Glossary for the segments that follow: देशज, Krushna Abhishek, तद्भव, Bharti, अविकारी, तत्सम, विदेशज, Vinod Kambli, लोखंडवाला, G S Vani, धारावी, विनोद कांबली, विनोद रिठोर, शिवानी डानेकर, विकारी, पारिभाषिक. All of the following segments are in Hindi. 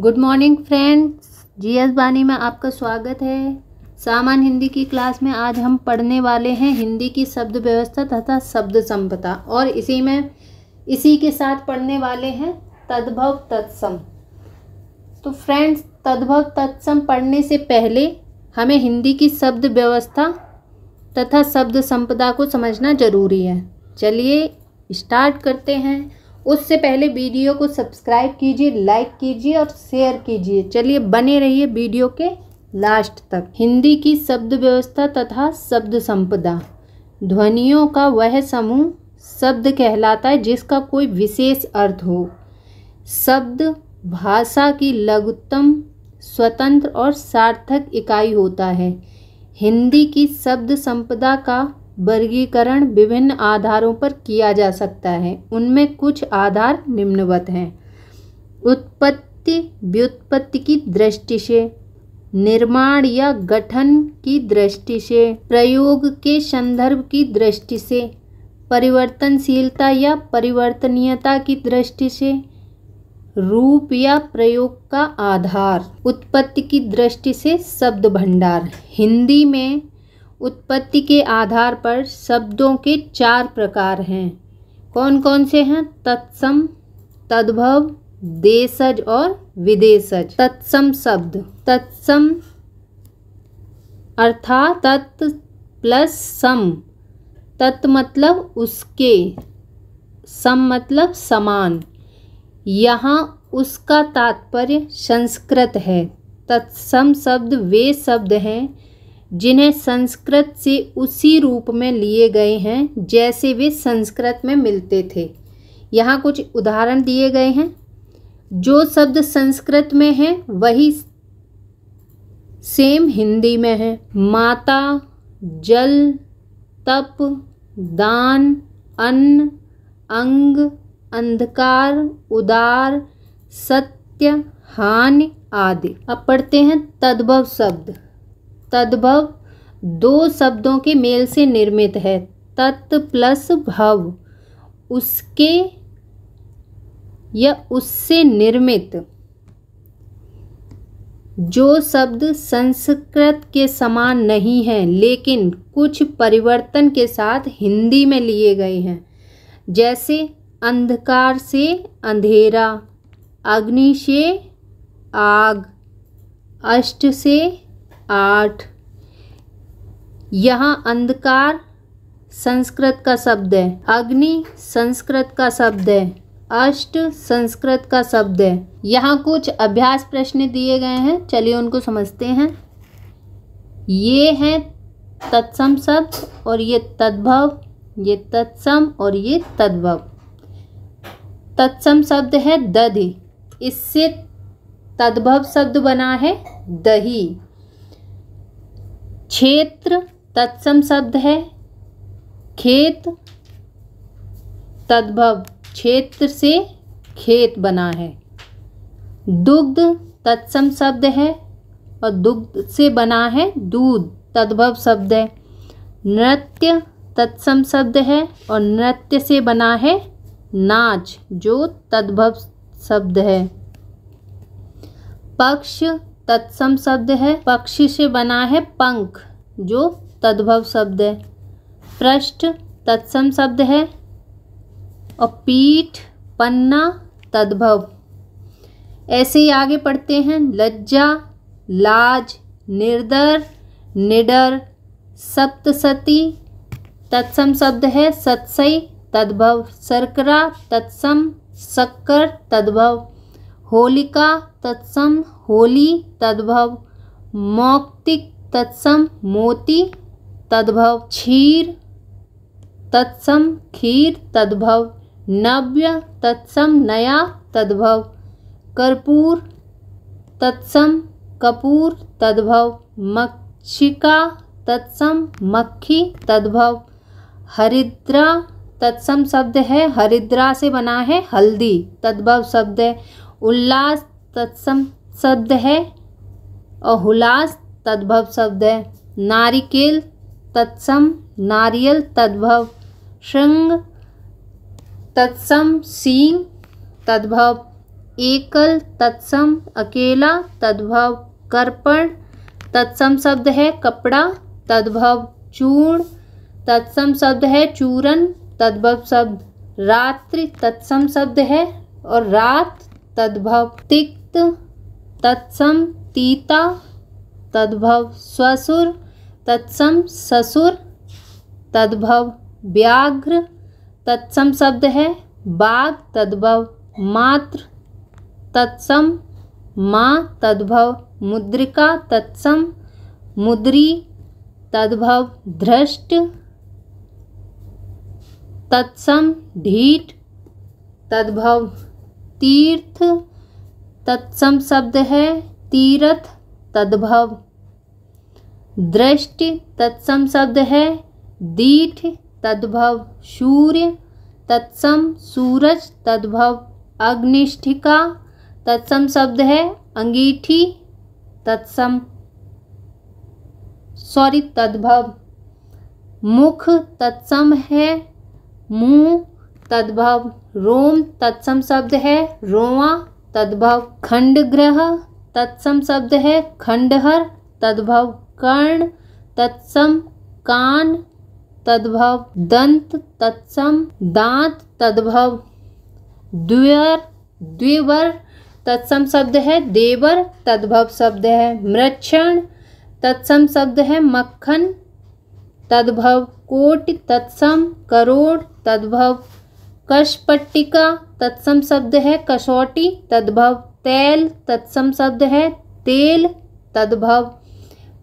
Good morning friends, G S Vani में आपका स्वागत है। सामान्य हिंदी की क्लास में आज हम पढ़ने वाले हैं हिंदी की शब्द व्यवस्था तथा शब्द संपदा, और इसी के साथ पढ़ने वाले हैं तद्भव तत्सम। तो फ्रेंड्स, तद्भव तत्सम पढ़ने से पहले हमें हिंदी की शब्द व्यवस्था तथा शब्द संपदा को समझना जरूरी है। चलिए स्टार्ट करते हैं। उससे पहले वीडियो को सब्सक्राइब कीजिए, लाइक कीजिए और शेयर कीजिए। चलिए बने रहिए वीडियो के लास्ट तक। हिंदी की शब्द व्यवस्था तथा शब्द संपदा। ध्वनियों का वह समूह शब्द कहलाता है जिसका कोई विशेष अर्थ हो। शब्द भाषा की लघुत्तम, स्वतंत्र और सार्थक इकाई होता है। हिंदी की शब्द संपदा का वर्गीकरण विभिन्न आधारों पर किया जा सकता है। उनमें कुछ आधार निम्नवत हैं: उत्पत्ति व्युत्पत्ति की दृष्टि से, निर्माण या गठन की दृष्टि से, प्रयोग के संदर्भ की दृष्टि से, परिवर्तनशीलता या परिवर्तनीयता की दृष्टि से, रूप या प्रयोग का आधार। उत्पत्ति की दृष्टि से शब्द भंडार। हिंदी में उत्पत्ति के आधार पर शब्दों के 4 प्रकार हैं। कौन कौन से हैं? तत्सम, तद्भव, देशज और विदेशज। तत्सम शब्द, तत्सम अर्थात तत् प्लस सम। तत् मतलब उसके, सम मतलब समान। यहाँ उसका तात्पर्य संस्कृत है। तत्सम शब्द वे शब्द हैं जिन्हें संस्कृत से उसी रूप में लिए गए हैं जैसे वे संस्कृत में मिलते थे। यहाँ कुछ उदाहरण दिए गए हैं। जो शब्द संस्कृत में है वही सेम हिंदी में है। माता, जल, तप, दान, अन्न, अंग, अंधकार, उदार, सत्य, हानि आदि। अब पढ़ते हैं तद्भव शब्द। तद्भव 2 शब्दों के मेल से निर्मित है। तत् प्लस भव, उसके या उससे निर्मित। जो शब्द संस्कृत के समान नहीं हैं लेकिन कुछ परिवर्तन के साथ हिंदी में लिए गए हैं, जैसे अंधकार से अंधेरा, अग्नि से आग, अष्ट से 8। यहाँ अंधकार संस्कृत का शब्द है, अग्नि संस्कृत का शब्द है, अष्ट संस्कृत का शब्द है। यहाँ कुछ अभ्यास प्रश्न दिए गए हैं, चलिए उनको समझते हैं। ये है तत्सम शब्द और ये तद्भव, ये तत्सम और ये तद्भव। तत्सम शब्द है दधि, इससे तद्भव शब्द बना है दही। क्षेत्र तत्सम शब्द है, खेत तद्भव, क्षेत्र से खेत बना है। दुग्ध तत्सम शब्द है और दुग्ध से बना है दूध, तद्भव शब्द है। नृत्य तत्सम शब्द है और नृत्य से बना है नाच, जो तद्भव शब्द है। पक्ष तत्सम शब्द है, पक्षी से बना है पंख, जो तद्भव शब्द है। पृष्ठ तत्सम शब्द है और पीठ पन्ना तद्भव। ऐसे ही आगे पढ़ते हैं। लज्जा, लाज, निर्दर, निडर, सप्तसती तत्सम शब्द है, सत्सई तद्भव। शर्करा तत्सम, शक्कर तद्भव। होलिका तत्सम, होली तद्भव। मौक्तिक तत्सम, मोती तद्भव। क्षीर तत्सम, खीर तद्भव। नव्य तत्सम, नया तद्भव। कर्पूर तत्सम, कपूर तद्भव। मक्षिका तत्सम, मक्खी तद्भव। हरिद्रा तत्सम शब्द है, हरिद्रा से बना है हल्दी, तद्भव शब्द है। उल्लास तत्सम शब्द है और हुलास तद्भव शब्द है। नारिकेल तत्सम, नारियल तद्भव। श्रृंग तत्सम, सींग तद्भव। एकल, तत्सम अकेला, तद्भव कर्पण। तत्सम शब्द है कपड़ा, तद्भव चूर्ण। तत्सम शब्द है चूरन, तद्भव शब्द रात्रि। तत्सम शब्द है और रात, तद्भव तिक्त। तत्सम तीता, तद्भव स्वसुर। तत्सम ससुर, तद्भव व्याघ्र। तत्सम शब्द है बाघ, तद्भव मात्र। तत्सम माँ, तद्भव मुद्रिका। तत्सम मुद्री, तद्भव दृष्ट। तत्सम ढीठ, तद्भव तीर्थ। तत्सम शब्द है तीर्थ, तद्भव दृष्टि। तत्सम शब्द है दीठ, तद्भव सूर्य। तत्सम सूरज, तद्भव अग्निष्ठिका। तत्सम शब्द है अंगीठी। तद्भव मुख, तत्सम है मुँह। तद्भव रोम, तत्सम शब्द है रोआ। तद्भव खंडग्रह, तत्सम शब्द है खंडहर। तद्भव कर्ण, तत्सम कान। तद्भव दंत, तत्सम दांत। तद्भव द्विवर द्विवर। तत्सम शब्द है देवर, तद्भव शब्द है मृच्छण। तत्सम शब्द है मक्खन। तद्भव कोटि, तत्सम करोड़। तद्भव कशपट्टिका, तत्सम शब्द है कसौटी। तद्भव तैल, तत्सम शब्द है तेल। तद्भव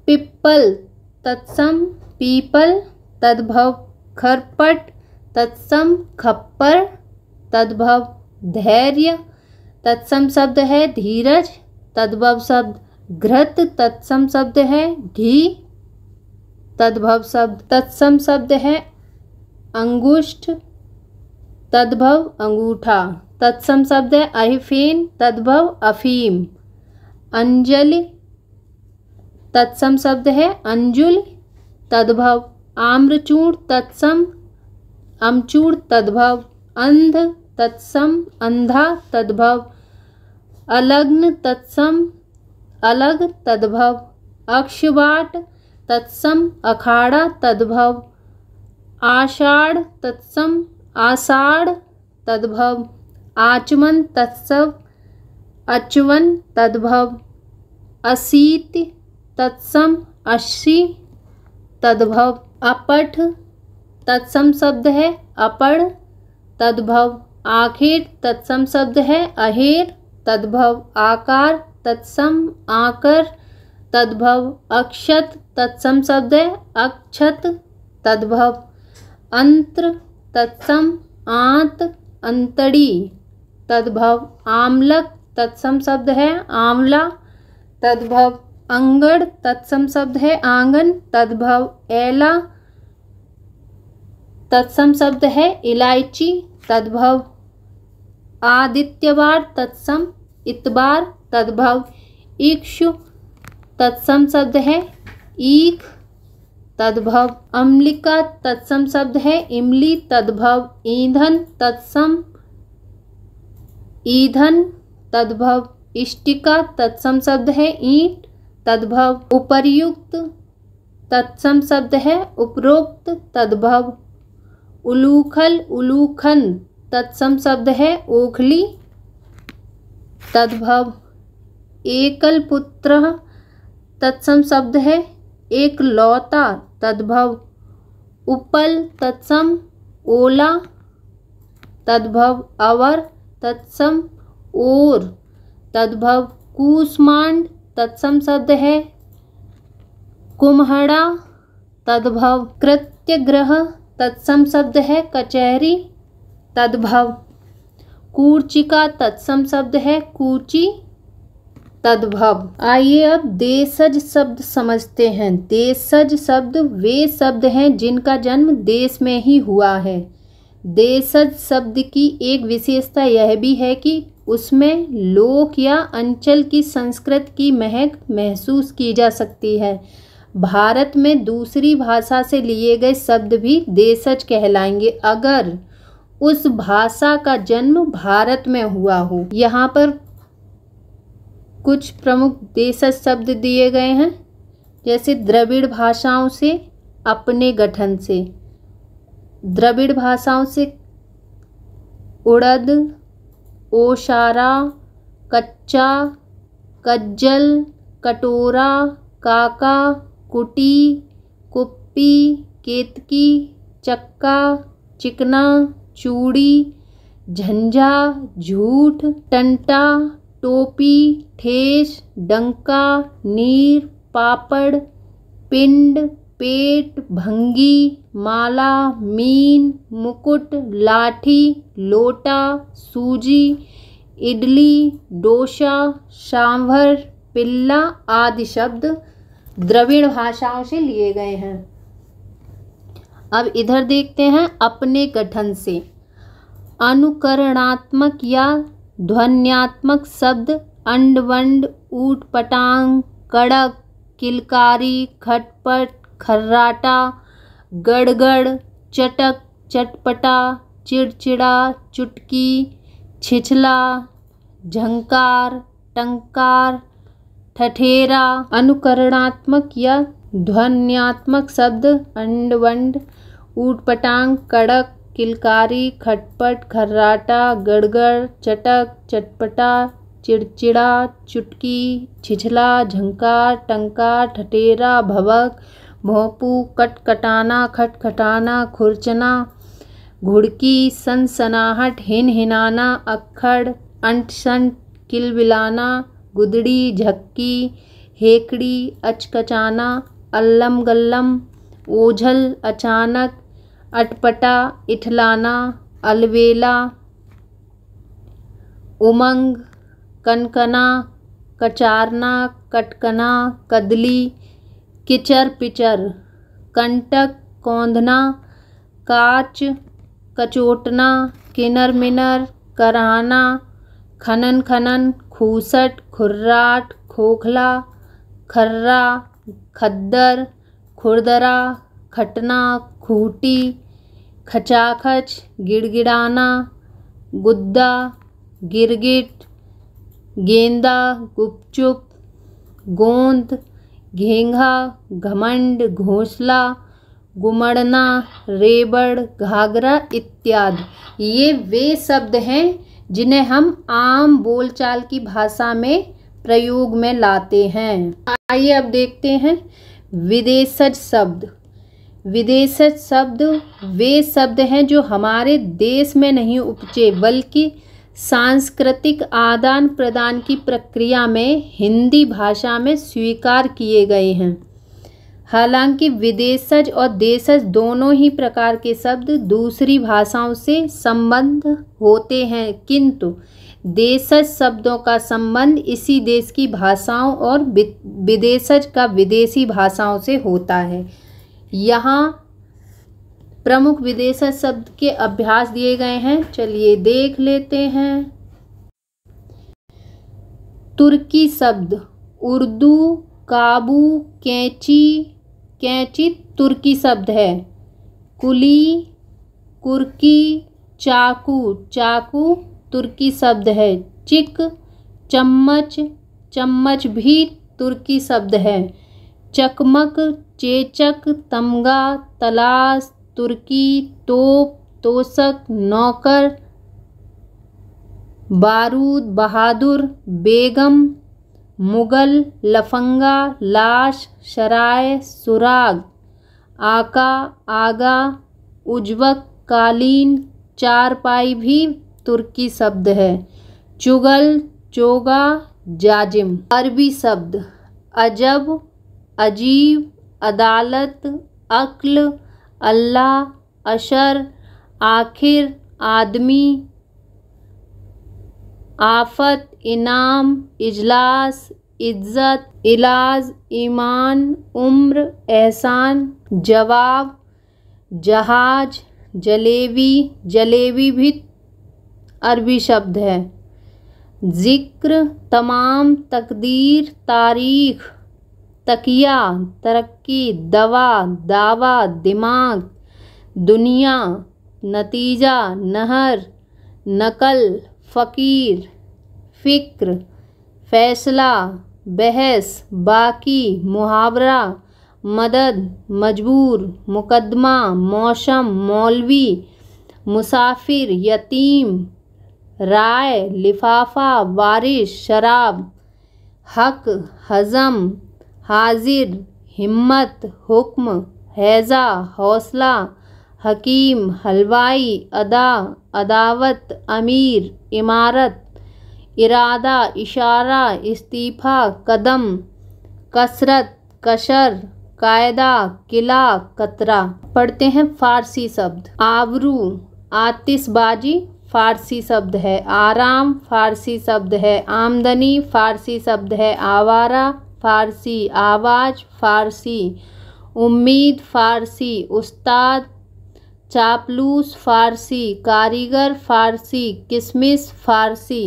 पिप्पल, तत्सम पीपल। तद्भव खरपट, तत्सम खप्पर। तद्भव धैर्य, तत्सम शब्द है धीरज। तद्भव शब्द घृत, तत्सम शब्द है घी। तत्सम शब्द है अंगुष्ठ, तद्भव अंगूठा। तत्सम शब्द है अहिफेन, तद्भव अफीम। अंजलि, तत्सम शब्द है अंजुल। तद्भव आम्रचूर्ण, तत्सम अमचूर्ण। तद्भव अंध, तत्सम अंधा। तद्भव अलग्न, तत्सम अलग। तद्भव अक्षवाट, तत्सम अखाड़ा। तद्भव आषाढ़, तत्सम आषाढ़। तद्भव आचमन, तत्सम अचवन। तद्भव असीत, तत्सम असी। तद्भव अपठ, तत्सम शब्द है अपड़। तद्भव आखिर, तत्सम शब्द है अहेर। तद्भव आकार, तत्सम आकर। तद्भव अक्षत, तत्सम शब्द है अक्षत। तद्भव अंत्र, तत्सम आंत, अंतड़ी। तद्भव आमलक, तत्सम शब्द है आंवला। तद्भव अंगड़, तत्सम शब्द है आंगन। तद्भव एला, तत्सम शब्द है इलायची। तद्भव आदित्यवार, तत्सम इतवार। तद्भव इक्षु, तत्सम शब्द है ईख। तद्भव अम्लिका, तत्सम शब्द है इमली। तद्भव ईंधन, तत्सम ईंधन। तद्भव इष्टिका, तत्सम शब्द है ईंट। तद्भव उपर्युक्त, तत्सम शब्द है उपरोक्त। तद्भव उलूखल उलूखन, तत्सम शब्द है ओखली। तद्भव एकल पुत्र, तत्सम शब्द है एकलौता। तद्भव उपल, तत्सम ओला। तद्भव अवर, तत्सम ओर। तद्भव कूष्मांड, तत्सम शब्द है कुम्हड़ा। तद्भव कृत्यग्रह, तत्सम शब्द है कचहरी। तद्भव कूर्चिका, तत्सम शब्द है कूची। तद्भव आइए अब देशज शब्द समझते हैं। देशज शब्द वे शब्द हैं जिनका जन्म देश में ही हुआ है। देशज शब्द की एक विशेषता यह भी है कि उसमें लोक या अंचल की संस्कृति की महक महसूस की जा सकती है। भारत में दूसरी भाषा से लिए गए शब्द भी देशज कहलाएंगे अगर उस भाषा का जन्म भारत में हुआ हो। यहाँ पर कुछ प्रमुख देशज शब्द दिए गए हैं, जैसे द्रविड़ भाषाओं से अपने गठन से, द्रविड़ भाषाओं से उड़द, ओशारा, कच्चा, कज्जल, कटोरा, काका, कुटी, कुप्पी, केतकी, चक्का, चिकना, चूड़ी, झंझा, झूठ, टंटा, टोपी, ठेस, डंका, नीर, पापड़, पिंड, पेट, भंगी, माला, मीन, मुकुट, लाठी, लोटा, सूजी, इडली, डोसा, सांभर, पिल्ला आदि शब्द द्रविड़ भाषाओं से लिए गए हैं। अब इधर देखते हैं अपने गठन से। अनुकरणात्मक या ध्वन्यात्मक शब्द अंडवंड, ऊट पटांग, कड़क, किलकारी, खटपट, खर्राटा, गड़गड़, चटक, चटपटा, चिड़चिड़ा, चुटकी, छिछला, झंकार, टंकार, ठठेरा। अनुकरणात्मक या ध्वन्यात्मक शब्द अंडवंड, ऊटपटांग, कड़क, किलकारी, खटपट, खर्राटा, गड़गड़, चटक, चटपटा, चिड़चिड़ा, चुटकी, छिछला, झंकार, टंकार, ठठेरा, भभक, भोंपू, कटकटाना, खटखटाना, खुरचना, घुड़की, सनसनाहट, हिनहिनाना, अक्खड़, अंटसंट, किलबिलाना, गुदड़ी, झक्की, हेकड़ी, अचकचाना, अल्लम गल्लम, ओझल, अचानक, अटपटा, इठलाना, अलवेला, उमंग, कनकना, कचारना, कटकना, कदली, किचर पिचर, कंटक, कौंधना, काच, कचोटना, किनर मिनर, कराना, खनन खनन, खूसट, खुर्राट, खोखला, खर्रा, खद्दर, खुरदरा, खटना, खूटी, खचाखच, गिड़गिड़ाना, गुद्दा, गिरगिट, गेंदा, गुपचुप, गोंद, घेंघा, घमंड, घोंसला, गुमड़ना, रेबड़, घाघरा इत्यादि। ये वे शब्द हैं जिन्हें हम आम बोलचाल की भाषा में प्रयोग में लाते हैं। आइए अब देखते हैं विदेशज शब्द। विदेशज शब्द वे शब्द हैं जो हमारे देश में नहीं उपजे, बल्कि सांस्कृतिक आदान प्रदान की प्रक्रिया में हिंदी भाषा में स्वीकार किए गए हैं। हालांकि विदेशज और देशज दोनों ही प्रकार के शब्द दूसरी भाषाओं से संबंध होते हैं, किंतु देशज शब्दों का संबंध इसी देश की भाषाओं और विदेशज का विदेशी भाषाओं से होता है। यहाँ प्रमुख विदेशज शब्द के अभ्यास दिए गए हैं, चलिए देख लेते हैं। तुर्की शब्द उर्दू, काबू, कैंची, कैंची तुर्की शब्द है, कुली, कुर्की, चाकू, चाकू तुर्की शब्द है, चिक, चम्मच, चम्मच भी तुर्की शब्द है, चकमक, चेचक, तमगा, तलाश, तुर्की, तोप, तोशक, नौकर, बारूद, बहादुर, बेगम, मुगल, लफंगा, लाश, शराय, सुराग, आका, आगा, उज्बक, कालीन, चारपाई भी तुर्की शब्द है, चुगल, चोगा, जाजिम। अरबी शब्द अजब, अजीब, अदालत, अक्ल, अल्लाह, अशर, आखिर, आदमी, आफत, इनाम, इजलास, इज्जत, इलाज, ईमान, उम्र, एहसान, जवाब, जहाज, जलेबी, जलेबी भी अरबी शब्द है, जिक्र, तमाम, तकदीर, तारीख, तकिया, तरक्की, दवा, दावा, दिमाग, दुनिया, नतीजा, नहर, नकल, फ़कीर, फ़िक्र, फ़ैसला, बहस, बाकी, मुहावरा, मदद, मजबूर, मुकदमा, मौसम, मौलवी, मुसाफिर, यतीम, राय, लिफाफा, वारिश, शराब, हक, हज़म, हाजिर, हिम्मत, हुक्म, हैज़ा, हौसला, हकीम, हलवाई, अदा, अदावत, अमीर, इमारत, इरादा, इशारा, इस्तीफ़ा, कदम, कसरत, कशर, कायदा, किला, कतरा। पढ़ते हैं फ़ारसी शब्द। आबरू आतिशबाजी फ़ारसी शब्द है, आराम फ़ारसी शब्द है, आमदनी फ़ारसी शब्द है, आवारा फ़ारसी, आवाज़ फ़ारसी, उम्मीद फ़ारसी, उस्ताद, चापलूस फ़ारसी, कारीगर फ़ारसी, किसमिस फ़ारसी,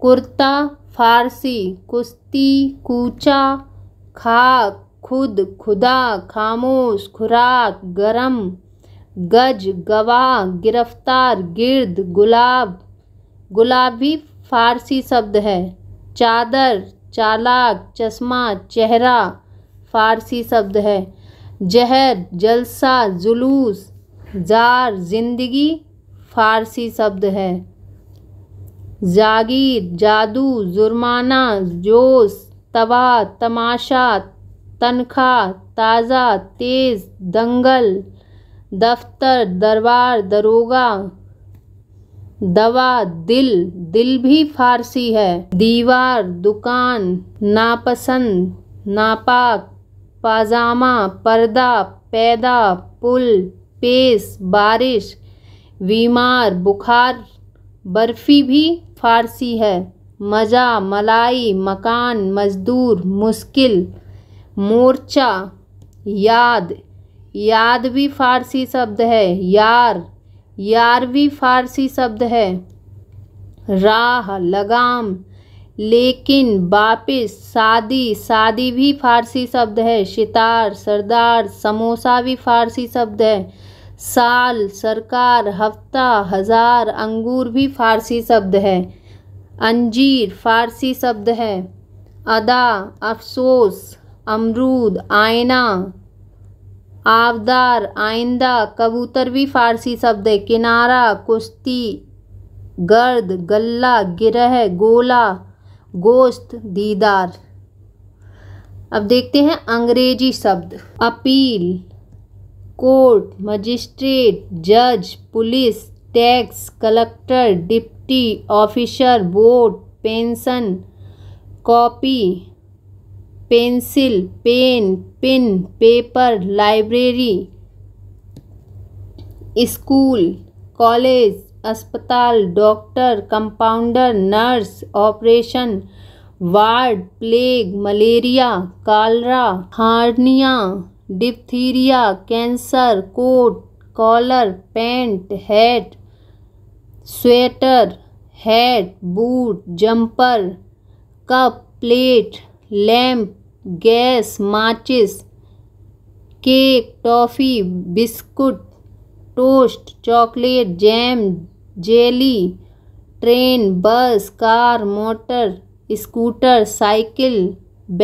कुर्ता फ़ारसी, कुश्ती, कूचा, खाक, खुद, खुदा, खामोश, खुराक, गरम, गज, गवाह, गिरफ्तार, गिर्द, गुलाब, गुलाबी फ़ारसी शब्द है, चादर, चालाक, चश्मा, चेहरा फ़ारसी शब्द है, जहर, जलसा, जुलूस, जार, जिंदगी फ़ारसी शब्द है, जागीर, जादू, जुर्माना, जोश, तबाह, तमाशा, तनखा, ताज़ा, तेज़, दंगल, दफ्तर, दरबार, दरोगा, दवा, दिल, दिल भी फ़ारसी है, दीवार, दुकान, नापसंद, नापाक, पाजामा, पर्दा, पैदा, पुल, पेश, बारिश, बीमार, बुखार, बर्फ़ी भी फ़ारसी है, मज़ा, मलाई, मकान, मजदूर, मुश्किल, मोर्चा, याद, याद भी फ़ारसी शब्द है, यार, यार भी फ़ारसी शब्द है, राह, लगाम, लेकिन, वापिस, शादी, शादी भी फ़ारसी शब्द है, सितार, सरदार, समोसा भी फ़ारसी शब्द है, साल, सरकार, हफ्ता, हज़ार, अंगूर भी फ़ारसी शब्द है, अंजीर फ़ारसी शब्द है, अदा, अफसोस, अमरूद, आईना, आबदार, आइंदा, कबूतर भी फ़ारसी शब्द है, किनारा, कुश्ती, गर्द, गल्ला, गिरह, गोला, गोश्त, दीदार। अब देखते हैं अंग्रेजी शब्द। अपील, कोर्ट, मजिस्ट्रेट, जज, police, tax, collector, deputy officer, vote, pension, copy, pencil, pen, pin, paper, library, school, college, अस्पताल, doctor, compounder, nurse, operation, ward, plague, malaria, cholera, hernia, diphtheria, cancer, coat, collar, pant, hat, sweater, hat, boot, jumper, cup, plate, lamp, gas, माचिस, cake, toffee, biscuit, toast, chocolate, jam, jelly, train, bus, car, motor scooter, cycle,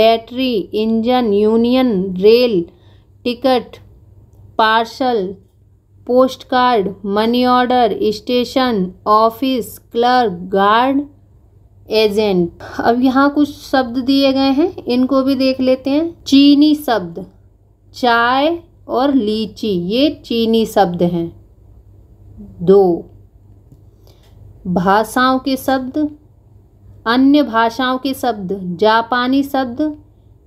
battery, engine, union, rail, ticket, parcel, post card, money order, station, office, clerk, guard, agent. अब यहाँ कुछ शब्द दिए गए हैं, इनको भी देख लेते हैं। चीनी शब्द, चाय और लीची, ये चीनी शब्द हैं। दो, भाषाओं के शब्द, अन्य भाषाओं के शब्द, जापानी शब्द,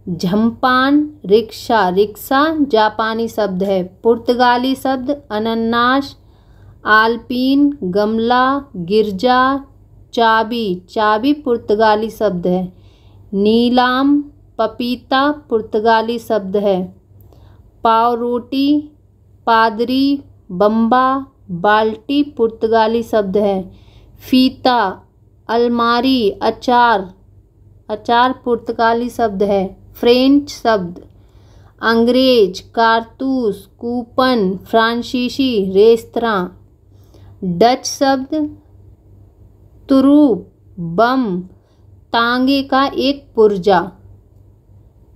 झम्पान, रिक्शा, रिक्शा जापानी शब्द है, पुर्तगाली शब्द, अनन्नास, आलपीन, गमला, गिरजा, चाबी, चाबी पुर्तगाली शब्द है, नीलाम, पपीता पुर्तगाली शब्द है, पावरोटी, पादरी, बम्बा, बाल्टी पुर्तगाली शब्द है, फीता, अलमारी, अचार, अचार पुर्तगाली शब्द है, फ्रेंच शब्द, अंग्रेज, कारतूस, कूपन, फ्रांसीसी, रेस्तरां। डच शब्द तुरूप बम तांगे का एक पुर्जा।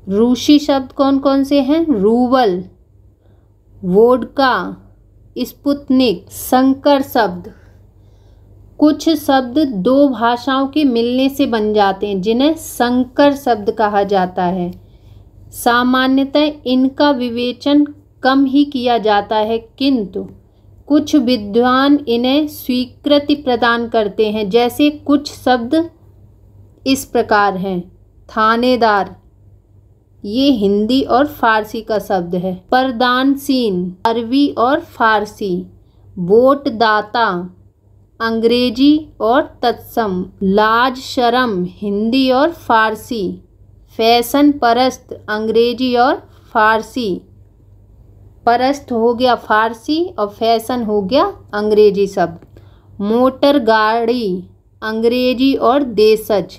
रूसी शब्द कौन कौन से हैं? रूबल, वोडका, स्पुतनिक, संकर शब्द। कुछ शब्द दो भाषाओं के मिलने से बन जाते हैं जिन्हें संकर शब्द कहा जाता है। सामान्यतः इनका विवेचन कम ही किया जाता है, किंतु कुछ विद्वान इन्हें स्वीकृति प्रदान करते हैं। जैसे कुछ शब्द इस प्रकार हैं। थानेदार, ये हिंदी और फारसी का शब्द है। परदानसीन, अरबी और फारसी। वोटदाता, अंग्रेजी और तत्सम। लाज शर्म, हिंदी और फारसी। फैशन परस्त, अंग्रेजी और फारसी। परस्त हो गया फारसी और फैशन हो गया अंग्रेजी शब्द। मोटर गाड़ी, अंग्रेजी और देशज।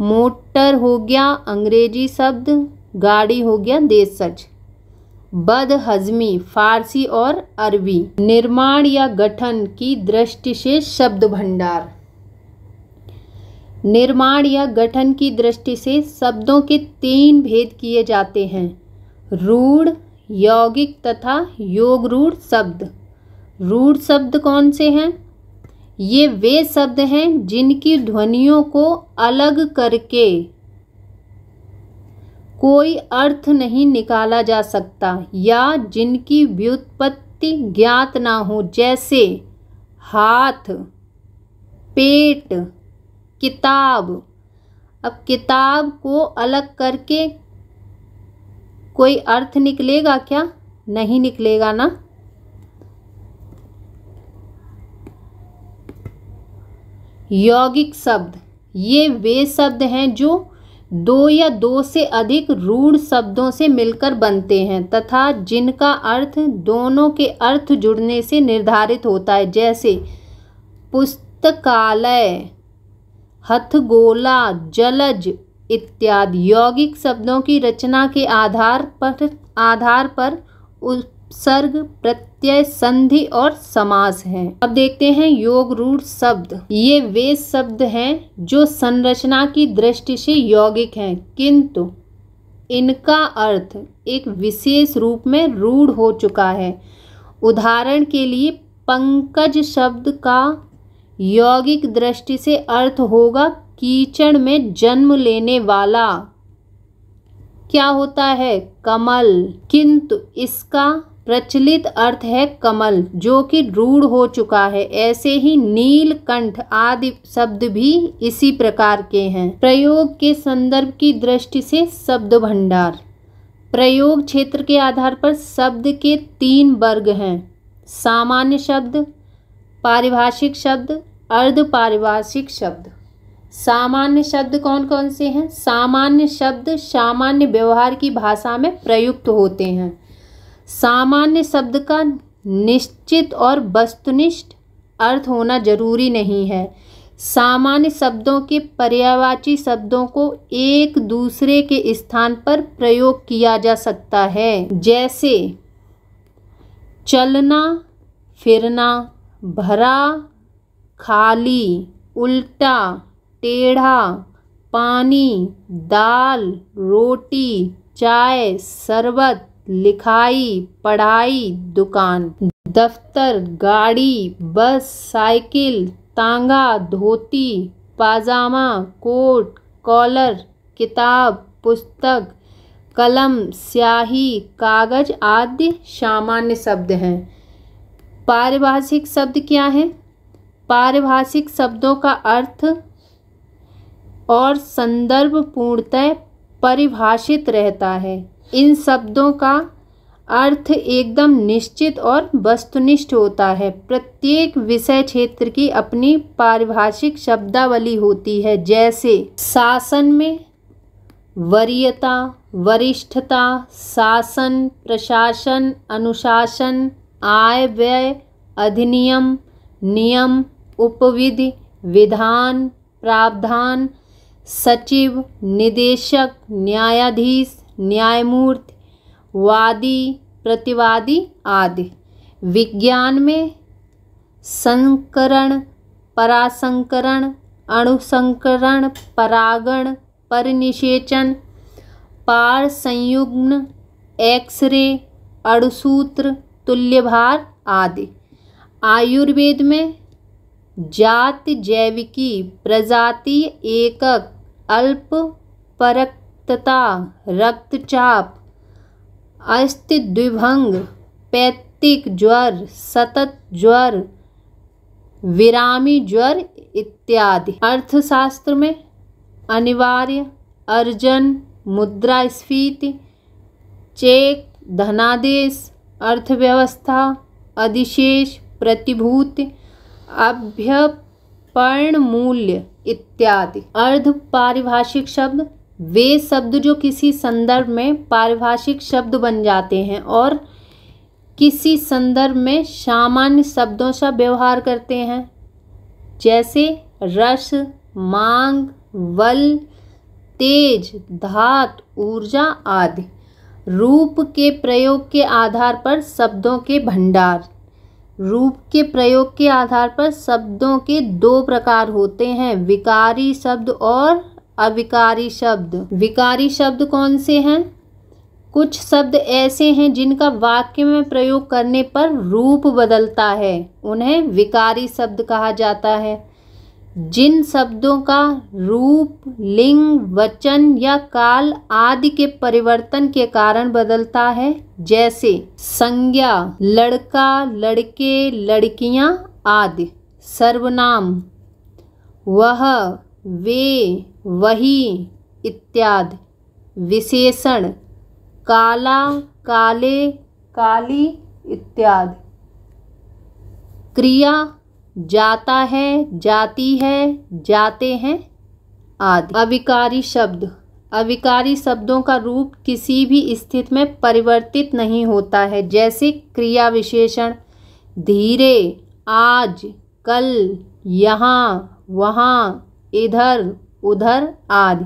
मोटर हो गया अंग्रेजी शब्द, गाड़ी हो गया देशज। बदहजमी, फारसी और अरबी। निर्माण या गठन की दृष्टि से शब्द भंडार। निर्माण या गठन की दृष्टि से शब्दों के तीन भेद किए जाते हैं। रूढ़, यौगिक तथा योग रूढ़ शब्द। रूढ़ शब्द कौन से हैं? ये वे शब्द हैं जिनकी ध्वनियों को अलग करके कोई अर्थ नहीं निकाला जा सकता या जिनकी व्युत्पत्ति ज्ञात ना हो। जैसे हाथ, पेट, किताब। अब किताब को अलग करके कोई अर्थ निकलेगा क्या? नहीं निकलेगा ना। यौगिक शब्द, ये वे शब्द हैं जो दो या दो से अधिक रूढ़ शब्दों से मिलकर बनते हैं तथा जिनका अर्थ दोनों के अर्थ जुड़ने से निर्धारित होता है। जैसे पुस्तकालय, हथगोला, जलज इत्यादि। यौगिक शब्दों की रचना के आधार पर उपसर्ग, प्रत्यय, संधि और समास हैं। अब देखते हैं योग रूढ़ शब्द। ये वे शब्द हैं जो संरचना की दृष्टि से यौगिक हैं किंतु इनका अर्थ एक विशेष रूप में रूढ़ हो चुका है। उदाहरण के लिए पंकज शब्द का यौगिक दृष्टि से अर्थ होगा कीचड़ में जन्म लेने वाला। क्या होता है? कमल। किंतु इसका प्रचलित अर्थ है कमल जो कि रूढ़ हो चुका है। ऐसे ही नीलकंठ आदि शब्द भी इसी प्रकार के हैं। प्रयोग के संदर्भ की दृष्टि से शब्द भंडार। प्रयोग क्षेत्र के आधार पर शब्द के तीन वर्ग हैं। सामान्य शब्द, पारिभाषिक शब्द, अर्ध पारिभाषिक शब्द। सामान्य शब्द कौन कौन से हैं? सामान्य शब्द सामान्य व्यवहार की भाषा में प्रयुक्त होते हैं। सामान्य शब्द का निश्चित और वस्तुनिष्ठ अर्थ होना जरूरी नहीं है। सामान्य शब्दों के पर्यायवाची शब्दों को एक दूसरे के स्थान पर प्रयोग किया जा सकता है। जैसे चलना, फिरना, भरा, खाली, उल्टा, टेढ़ा, पानी, दाल, रोटी, चाय, शरबत, लिखाई, पढ़ाई, दुकान, दफ्तर, गाड़ी, बस, साइकिल, तांगा, धोती, पाजामा, कोट, कॉलर, किताब, पुस्तक, कलम, स्याही, कागज आदि सामान्य शब्द हैं। पारिभाषिक शब्द क्या हैं? पारिभाषिक शब्दों का अर्थ और संदर्भ पूर्णतः परिभाषित रहता है। इन शब्दों का अर्थ एकदम निश्चित और वस्तुनिष्ठ होता है। प्रत्येक विषय क्षेत्र की अपनी पारिभाषिक शब्दावली होती है। जैसे शासन में वरीयता, वरिष्ठता, शासन, प्रशासन, अनुशासन, आय व्यय, अधिनियम, नियम, उपविधि, विधान, प्रावधान, सचिव, निदेशक, न्यायाधीश, न्यायमूर्ति, वादी, प्रतिवादी आदि। विज्ञान में संकरण, परासंकरण, अणुसंकरण, परागण, परिनिषेचन, पार संयुग्मन, एक्सरे, अणुसूत्र, तुल्यभार आदि। आयुर्वेद में जाति, जैविकी, प्रजाति, एकक, अल्प परक्तता, रक्तचाप, अस्ति द्विभंग, पैतृक ज्वर, सतत ज्वर, विरामी ज्वर इत्यादि। अर्थशास्त्र में अनिवार्य, अर्जन, मुद्रास्फीति, चेक, धनादेश, अर्थव्यवस्था, अधिशेष, प्रतिभूति, अभ्यपर्ण मूल्य इत्यादि। अर्ध पारिभाषिक शब्द वे शब्द जो किसी संदर्भ में पारिभाषिक शब्द बन जाते हैं और किसी संदर्भ में सामान्य शब्दों से व्यवहार करते हैं, जैसे रस, मांग, बल, तेज, धातु, ऊर्जा आदि। रूप के प्रयोग के आधार पर शब्दों के भंडार। रूप के प्रयोग के आधार पर शब्दों के दो प्रकार होते हैं, विकारी शब्द और अविकारी शब्द। विकारी शब्द कौन से हैं? कुछ शब्द ऐसे हैं जिनका वाक्य में प्रयोग करने पर रूप बदलता है, उन्हें विकारी शब्द कहा जाता है। जिन शब्दों का रूप, लिंग, वचन या काल आदि के परिवर्तन के कारण बदलता है, जैसे संज्ञा, लड़का, लड़के, लड़कियां आदि। सर्वनाम, वह, वे, वही इत्यादि। विशेषण, काला, काले, काली इत्यादि। क्रिया, जाता है, जाती है, जाते हैं आदि। अविकारी शब्द। अविकारी शब्दों का रूप किसी भी स्थिति में परिवर्तित नहीं होता है, जैसे क्रिया विशेषण, धीरे, आज, कल, यहाँ, वहाँ, इधर, उधर आदि।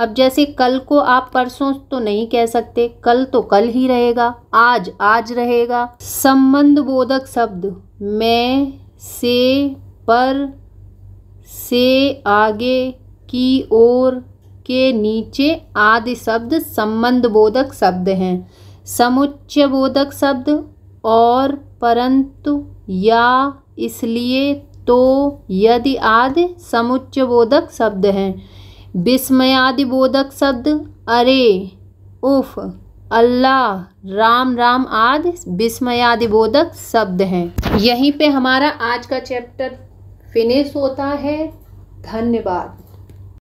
अब जैसे कल को आप परसों तो नहीं कह सकते, कल तो कल ही रहेगा, आज आज रहेगा। संबंध बोधक शब्द, मैं, से, पर, से आगे, की ओर, के नीचे आदि शब्द संबंध बोधक शब्द हैं। समुच्चय बोधक शब्द, और, परंतु, या, इसलिए, तो, यदि आदि समुच्चय बोधक शब्द हैं। विस्मयादि बोधक शब्द, अरे, उफ, अल्लाह, राम राम आदि विस्मयादि बोधक शब्द हैं। यहीं पे हमारा आज का चैप्टर फिनिश होता है। धन्यवाद।